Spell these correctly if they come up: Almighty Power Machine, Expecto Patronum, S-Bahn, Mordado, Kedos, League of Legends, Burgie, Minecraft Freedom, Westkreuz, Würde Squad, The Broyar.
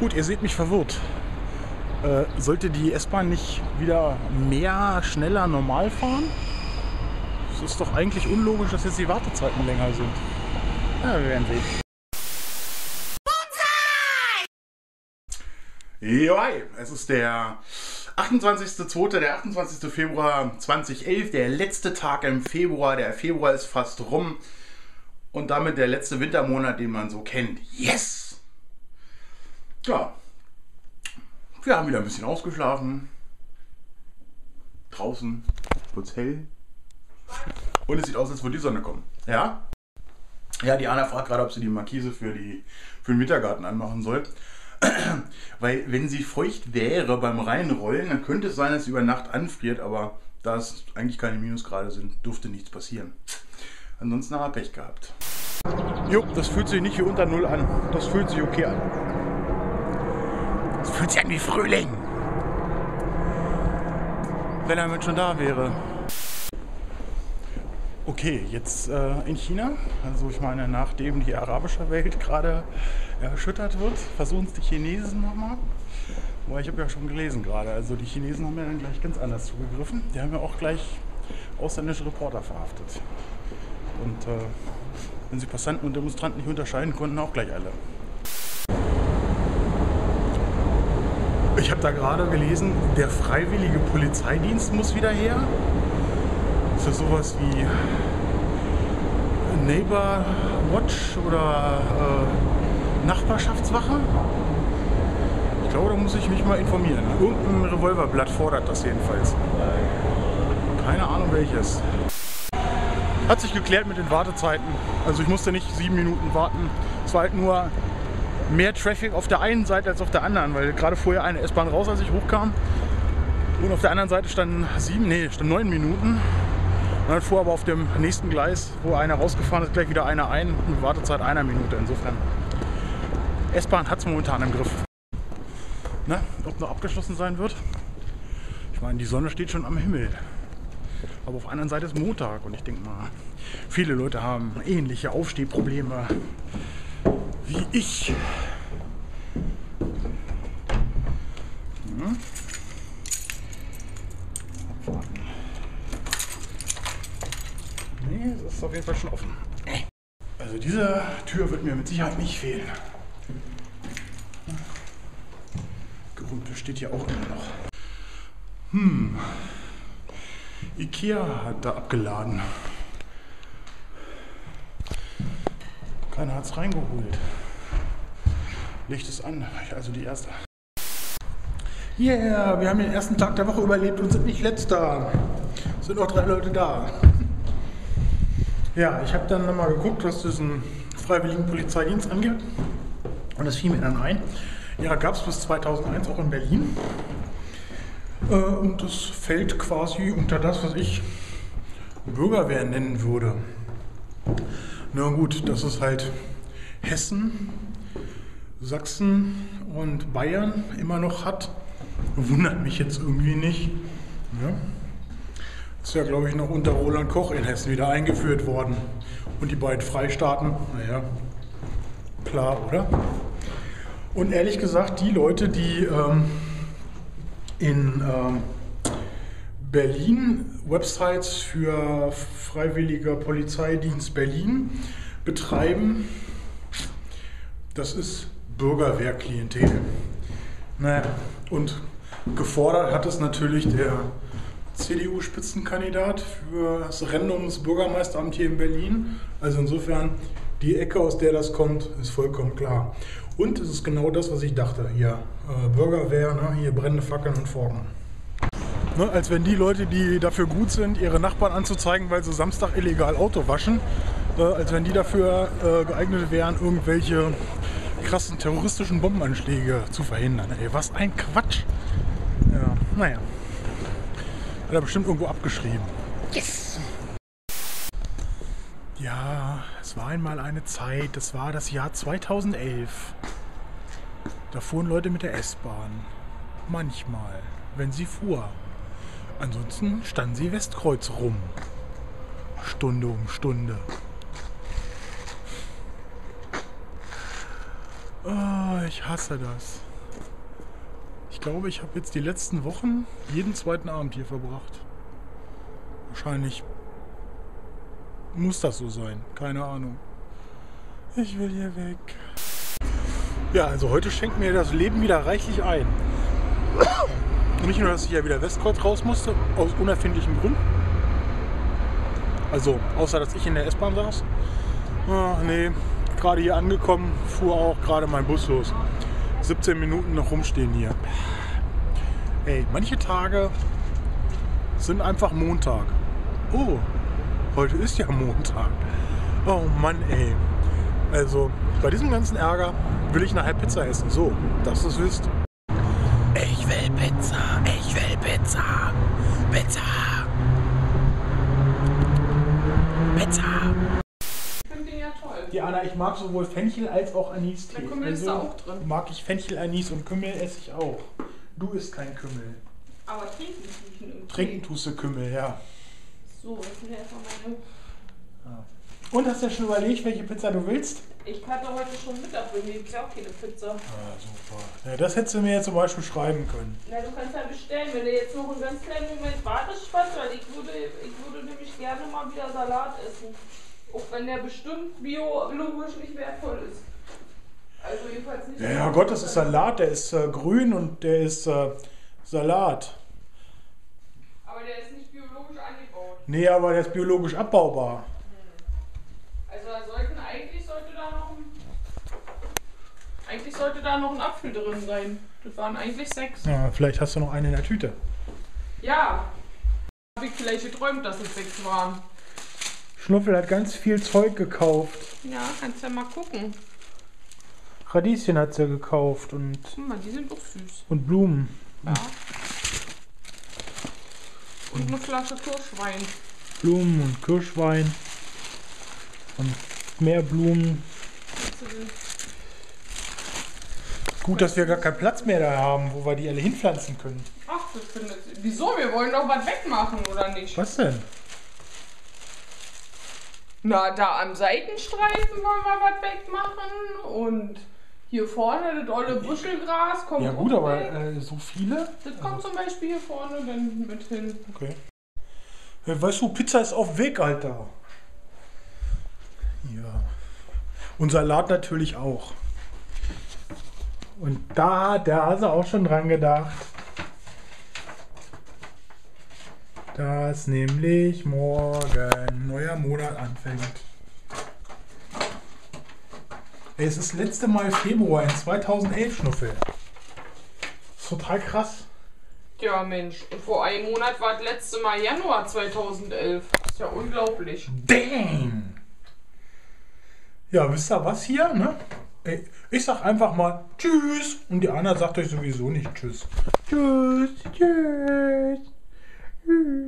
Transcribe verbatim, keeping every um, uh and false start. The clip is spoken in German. Gut, ihr seht mich verwirrt. Äh, sollte die S-Bahn nicht wieder mehr, schneller, normal fahren? Es ist doch eigentlich unlogisch, dass jetzt die Wartezeiten länger sind. Ja, wir werden sehen. Jo, hi. Es ist der achtundzwanzigste zweite, der achtundzwanzigste Februar zweitausendelf, der letzte Tag im Februar. Der Februar ist fast rum und damit der letzte Wintermonat, den man so kennt. Yes! Ja, wir haben wieder ein bisschen ausgeschlafen. Draußen wird's hell und es sieht aus, als würde die Sonne kommen. Ja? Ja, die Anna fragt gerade, ob sie die Markise für, die, für den Wintergarten anmachen soll. Weil wenn sie feucht wäre beim Reinrollen, dann könnte es sein, dass sie über Nacht anfriert, aber da es eigentlich keine Minusgrade sind, dürfte nichts passieren. Ansonsten haben wir Pech gehabt. Jo, das fühlt sich nicht wie unter Null an. Das fühlt sich okay an. Das fühlt sich an wie Frühling. Wenn er mit schon da wäre. Okay, jetzt äh, in China, also ich meine, nachdem die arabische Welt gerade erschüttert wird, versuchen es die Chinesen nochmal. Wobei, ich habe ja schon gelesen gerade, also die Chinesen haben ja dann gleich ganz anders zugegriffen. Die haben ja auch gleich ausländische Reporter verhaftet. Und äh, wenn sie Passanten und Demonstranten nicht unterscheiden konnten, auch gleich alle. Ich habe da gerade gelesen, der freiwillige Polizeidienst muss wieder her. Für sowas wie Neighbor Watch oder äh, Nachbarschaftswache? Ich glaube, da muss ich mich mal informieren. Irgendein Revolverblatt fordert das jedenfalls. Keine Ahnung welches. Hat sich geklärt mit den Wartezeiten. Also ich musste nicht sieben Minuten warten. Es war halt nur mehr Traffic auf der einen Seite als auf der anderen, weil gerade vorher eine S-Bahn raus, als ich hochkam. Und auf der anderen Seite standen sieben, nee, standen neun Minuten. Dann fuhr aber auf dem nächsten Gleis, wo einer rausgefahren ist, gleich wieder einer ein. Eine Wartezeit einer Minute insofern. S-Bahn hat es momentan im Griff. Na, ob noch abgeschlossen sein wird? Ich meine, die Sonne steht schon am Himmel. Aber auf der anderen Seite ist Montag und ich denke mal, viele Leute haben ähnliche Aufstehprobleme wie ich. Hm. Nee, das ist auf jeden Fall schon offen. Also diese Tür wird mir mit Sicherheit nicht fehlen. Gerümpel steht hier auch immer noch. Hm. Ikea hat da abgeladen. Keiner hat's reingeholt. Licht ist an, also die erste. Yeah, wir haben den ersten Tag der Woche überlebt und sind nicht letzter. Es sind noch drei Leute da. Ja, ich habe dann nochmal geguckt, was diesen freiwilligen Polizeidienst angeht. Und das fiel mir dann ein. Ja, gab es bis zweitausendeins auch in Berlin. Äh, und das fällt quasi unter das, was ich Bürgerwehr nennen würde. Na gut, das ist halt Hessen, Sachsen und Bayern immer noch hat. Wundert mich jetzt irgendwie nicht. Ja. Ist ja, glaube ich, noch unter Roland Koch in Hessen wieder eingeführt worden. Und die beiden Freistaaten, naja, klar, oder? Und ehrlich gesagt, die Leute, die ähm, in ähm, Berlin Websites für Freiwilliger Polizeidienst Berlin betreiben, das ist Bürgerwehrklientel. Naja, und gefordert hat es natürlich der C D U-Spitzenkandidat für das Rennen ums Bürgermeisteramt hier in Berlin. Also insofern, die Ecke, aus der das kommt, ist vollkommen klar. Und es ist genau das, was ich dachte. Hier äh, Bürgerwehr, ne? Hier brennende Fackeln und Formen. Ne, als wenn die Leute, die dafür gut sind, ihre Nachbarn anzuzeigen, weil sie Samstag illegal Auto waschen, äh, als wenn die dafür äh, geeignet wären, irgendwelche krassen terroristischen Bombenanschläge zu verhindern. Ey, was ein Quatsch! Ja, naja. Hat er bestimmt irgendwo abgeschrieben. Yes! Ja, es war einmal eine Zeit, das war das Jahr zweitausendelf. Da fuhren Leute mit der S-Bahn. Manchmal, wenn sie fuhr. Ansonsten standen sie Westkreuz rum. Stunde um Stunde. Oh, ich hasse das. Ich glaube, ich habe jetzt die letzten Wochen jeden zweiten Abend hier verbracht. Wahrscheinlich muss das so sein. Keine Ahnung. Ich will hier weg. Ja, also heute schenkt mir das Leben wieder reichlich ein. Nicht nur, dass ich ja wieder Westkreuz raus musste, aus unerfindlichen Gründen. Also, außer dass ich in der S-Bahn saß. Ach nee, gerade hier angekommen, fuhr auch gerade mein Bus los. siebzehn Minuten noch rumstehen hier. Ey, manche Tage sind einfach Montag. Oh, heute ist ja Montag. Oh Mann, ey. Also, bei diesem ganzen Ärger will ich nachher Pizza essen. So, dass du es wisst. Ich will Pizza, ich will Pizza. Pizza. Pizza. Ja, Anna, ich mag sowohl Fenchel als auch Anistee. Der Kümmel ist da auch drin. Mag ich Fenchel, Anis und Kümmel esse ich auch. Du isst kein Kümmel. Aber trinken tue ich einen Trinken tust du Kümmel, ja. So, jetzt will ich erstmal meine. Ja. Und hast du ja schon überlegt, welche Pizza du willst? Ich hatte heute schon Mittag, weil ich auch keine Pizza. Ah, super. Ja, das hättest du mir jetzt zum Beispiel schreiben können. Na, du kannst ja bestellen. Wenn du jetzt noch einen ganz kleinen Moment wartest, Spaß, weil ich würde, ich würde nämlich gerne mal wieder Salat essen. Auch wenn der bestimmt biologisch nicht wertvoll ist. Also jedenfalls nicht. Ja, ja Gott, das ist Salat, der ist äh, grün und der ist äh, Salat. Aber der ist nicht biologisch angebaut. Nee, aber der ist biologisch abbaubar. Hm. Also da sollten, eigentlich, sollte da noch ein, eigentlich sollte da noch ein Apfel drin sein. Das waren eigentlich sechs. Ja, vielleicht hast du noch einen in der Tüte. Ja. Habe ich vielleicht geträumt, dass es sechs waren. Schnuffel hat ganz viel Zeug gekauft. Ja, kannst ja mal gucken. Radieschen hat sie ja gekauft und. Guck mal, die sind auch süß. Und Blumen. Ja. Und eine Flasche Kirschwein. Blumen und Kirschwein. Und mehr Blumen. Gut, dass wir gar keinen Platz mehr da haben, wo wir die alle hinpflanzen können. Ach, das findet. Wieso? Wir wollen doch was wegmachen, oder nicht? Was denn? Na, da am Seitenstreifen wollen wir was wegmachen und hier vorne das olle Buschelgras kommt. Ja gut, aber äh, so viele? Das kommt also zum Beispiel hier vorne dann mit hin. Okay. Hey, weißt du, Pizza ist auf Weg, Alter. Ja. Und Salat natürlich auch. Und da, da hast du auch schon dran gedacht. Dass nämlich morgen neuer Monat anfängt. Es ist das letzte Mal Februar in zweitausendelf, Schnuffel. Das ist total krass. Ja Mensch, vor einem Monat war das letzte Mal Januar zweitausendelf. Das ist ja unglaublich. Dang! Ja, wisst ihr was hier, ne? Ich sag einfach mal Tschüss und die Anna sagt euch sowieso nicht Tschüss. Tschüss, Tschüss. Mm-hmm.